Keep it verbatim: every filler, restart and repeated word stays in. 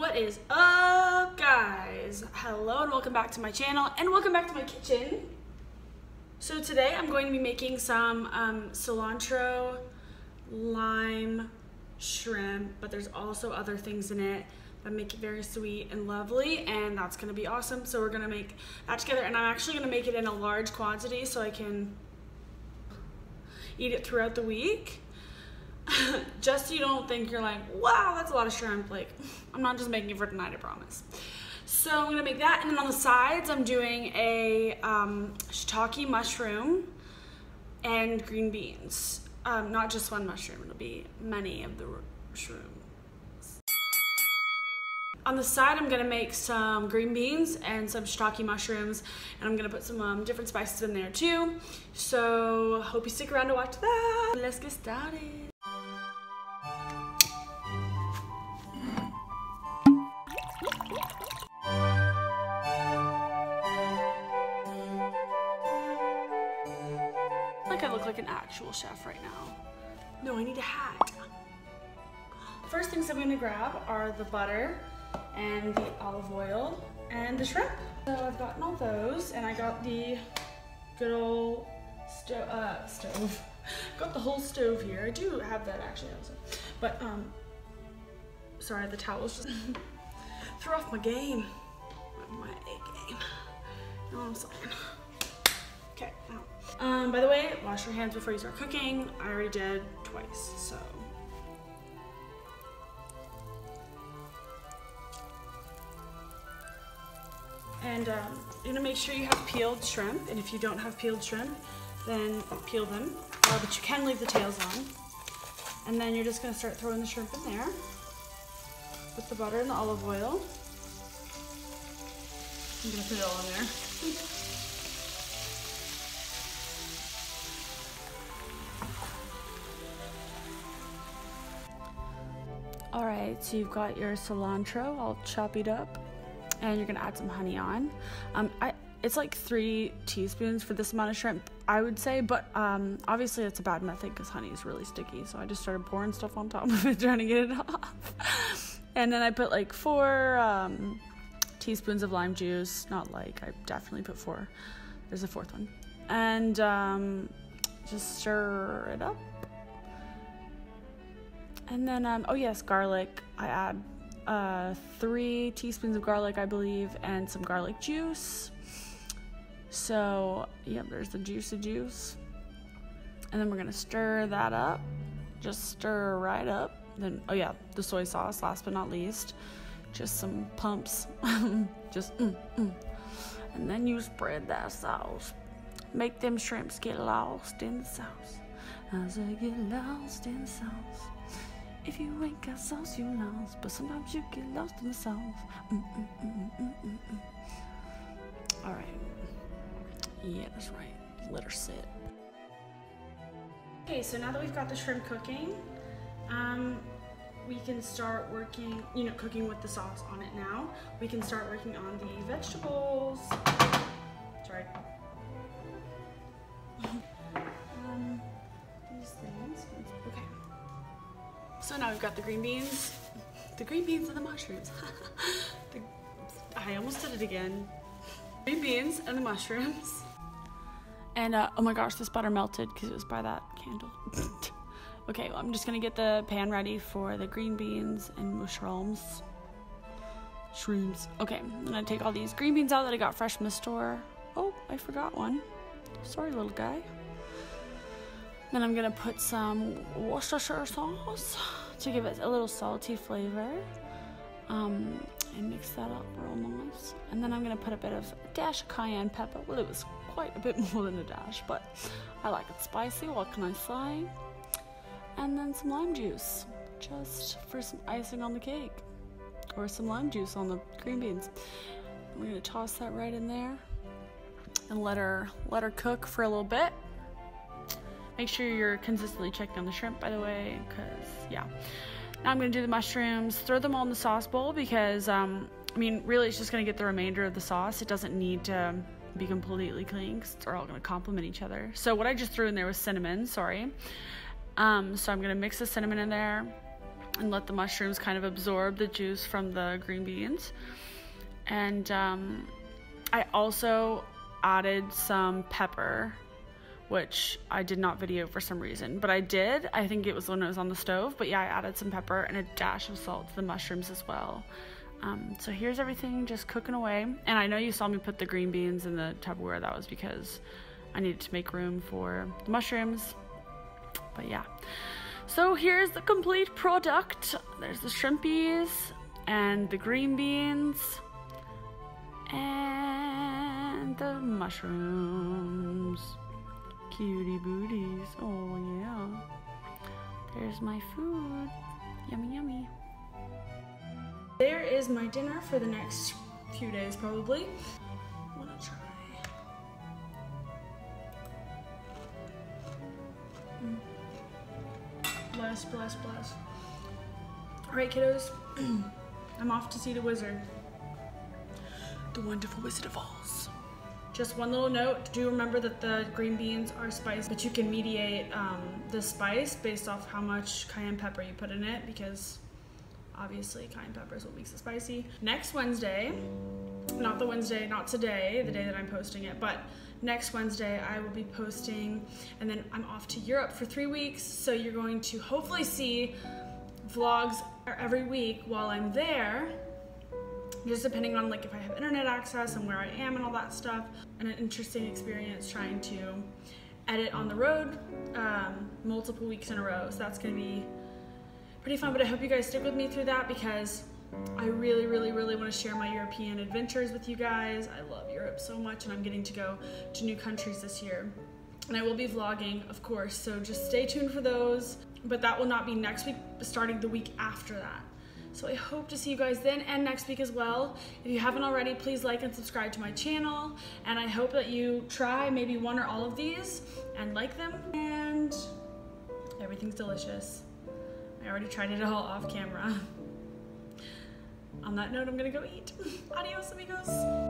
What is up, guys? Hello and welcome back to my channel and welcome back to my kitchen. So today I'm going to be making some um, cilantro lime shrimp, but there's also other things in it that make it very sweet and lovely, and that's gonna be awesome. So we're gonna make that together, and I'm actually gonna make it in a large quantity so I can eat it throughout the week. Just so you don't think you're like, wow, that's a lot of shrimp. Like, I'm not just making it for tonight, I promise. So I'm gonna make that, and then on the sides, I'm doing a um, shiitake mushroom and green beans. Um, not just one mushroom, it'll be many of the shrooms. On the side, I'm gonna make some green beans and some shiitake mushrooms, and I'm gonna put some um, different spices in there too. So hope you stick around to watch that. Let's get started. I look like an actual chef right now. No, I need a hat. First things I'm gonna grab are the butter and the olive oil and the shrimp. So I've gotten all those, and I got the good old sto uh, stove. Got the whole stove here. I do have that actually also. But um, sorry, the towels just threw off my game. My A game. No, I'm sorry. Okay, now. Um, by the way, wash your hands before you start cooking. I already did twice, so. And um, you're gonna make sure you have peeled shrimp, and if you don't have peeled shrimp, then peel them, uh, but you can leave the tails on. And then you're just gonna start throwing the shrimp in there with the butter and the olive oil. I'm gonna put it all in there. Alright, so you've got your cilantro all choppied up, and you're gonna add some honey on. Um, I, it's like three teaspoons for this amount of shrimp, I would say, but um, obviously it's a bad method because honey is really sticky, so I just started pouring stuff on top of it trying to get it off. And then I put like four um, teaspoons of lime juice, not like, I definitely put four, there's a fourth one. And um, just stir it up. And then, um, oh yes, garlic. I add uh, three teaspoons of garlic, I believe, and some garlic juice. So, yep, yeah, there's the juicy juice. And then we're gonna stir that up. Just stir right up. Then, oh yeah, the soy sauce, last but not least. Just some pumps. Just mm, mm. And then you spread that sauce. Make them shrimps get lost in the sauce. As I get lost in the sauce. If you ain't got sauce, you lost, but sometimes you get lost in the sauce. Mm, mm, mm, mm, mm, mm. All right. Yeah, that's right. Let her sit. Okay, so now that we've got the shrimp cooking, um, we can start working, you know, cooking with the sauce on it now. We can start working on the vegetables. Sorry. um, these things. Okay. So now we've got the green beans, the green beans and the mushrooms. the, I almost did it again. Green beans and the mushrooms. And uh, oh my gosh, this butter melted because it was by that candle. Okay, well, I'm just gonna get the pan ready for the green beans and mushrooms. Shrooms. Okay, I'm gonna take all these green beans out that I got fresh from the store. Oh, I forgot one. Sorry, little guy. Then I'm gonna put some Worcestershire sauce to give it a little salty flavor. Um, and mix that up real nice. And then I'm gonna put a bit of a dash of cayenne pepper. Well, it was quite a bit more than a dash, but I like it spicy, what can I say? And then some lime juice, just for some icing on the cake. Or some lime juice on the green beans. We're gonna toss that right in there and let her, let her cook for a little bit. Make sure you're consistently checking on the shrimp, by the way, because, yeah. Now I'm going to do the mushrooms. Throw them all in the sauce bowl because, um, I mean, really it's just going to get the remainder of the sauce. It doesn't need to be completely clean because they're all going to complement each other. So what I just threw in there was cinnamon, sorry. Um, so I'm going to mix the cinnamon in there. and let the mushrooms kind of absorb the juice from the green beans. And um, I also added some pepper, which I did not video for some reason, but I did. I think it was when it was on the stove, but yeah, I added some pepper and a dash of salt to the mushrooms as well. Um, so here's everything just cooking away. And I know you saw me put the green beans in the Tupperware. That was because I needed to make room for the mushrooms, but yeah. So here's the complete product. There's the shrimpies and the green beans and the mushrooms. Cutie booties, oh yeah. There's my food, yummy yummy. There is my dinner for the next few days probably. I'm gonna try. Mm. Bless, bless, bless. Alright kiddos, I'm off to see the wizard. The Wonderful Wizard of Oz. Just one little note, do remember that the green beans are spiced, but you can mediate um, the spice based off how much cayenne pepper you put in it, because obviously cayenne pepper is what makes it spicy. Next Wednesday, not the Wednesday, not today, the day that I'm posting it, but next Wednesday I will be posting, and then I'm off to Europe for three weeks, so you're going to hopefully see vlogs every week while I'm there, just depending on like if I have internet access and where I am and all that stuff. And an interesting experience trying to edit on the road um, multiple weeks in a row, so that's going to be pretty fun, but I hope you guys stick with me through that, because I really, really, really want to share my European adventures with you guys. I love Europe so much, and I'm getting to go to new countries this year. And I will be vlogging, of course, so just stay tuned for those. But that will not be next week, but starting the week after that. So I hope to see you guys then and next week as well. If you haven't already, please like and subscribe to my channel. And I hope that you try maybe one or all of these and like them. And everything's delicious. I already tried it all off camera. On that note, I'm gonna go eat. Adios, amigos.